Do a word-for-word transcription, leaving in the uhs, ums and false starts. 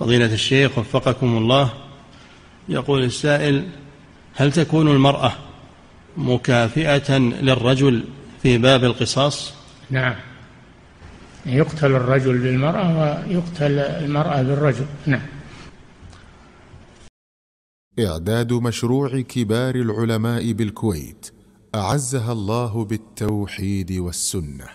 فضيلة الشيخ وفقكم الله، يقول السائل: هل تكون المرأة مكافئة للرجل في باب القصاص؟ نعم، يقتل الرجل بالمرأة ويقتل المرأة بالرجل. نعم. إعداد مشروع كبار العلماء بالكويت أعزها الله بالتوحيد والسنة.